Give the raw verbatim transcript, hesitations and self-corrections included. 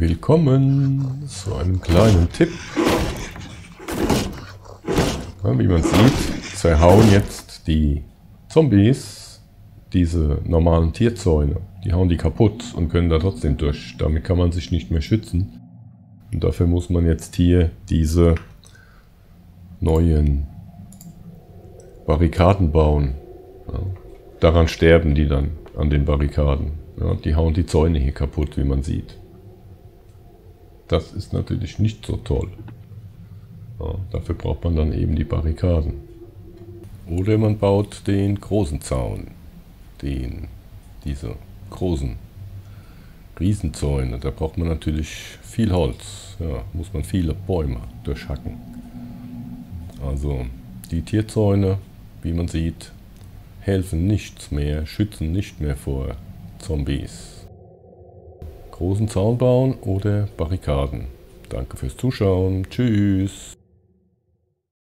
Willkommen zu einem kleinen Tipp. Ja, wie man sieht, zerhauen jetzt die Zombies diese normalen Tierzäune. Die hauen die kaputt und können da trotzdem durch. Damit kann man sich nicht mehr schützen. Und dafür muss man jetzt hier diese neuen Barrikaden bauen. Ja, daran sterben die dann, an den Barrikaden. Ja, die hauen die Zäune hier kaputt, wie man sieht. Das ist natürlich nicht so toll. Ja, dafür braucht man dann eben die Barrikaden. Oder man baut den großen Zaun. Den, diese großen Riesenzäune. Da braucht man natürlich viel Holz. Ja, muss man viele Bäume durchhacken. Also die Tierzäune, wie man sieht, helfen nichts mehr, schützen nicht mehr vor Zombies. Großen Zaun bauen oder Barrikaden. Danke fürs Zuschauen. Tschüss.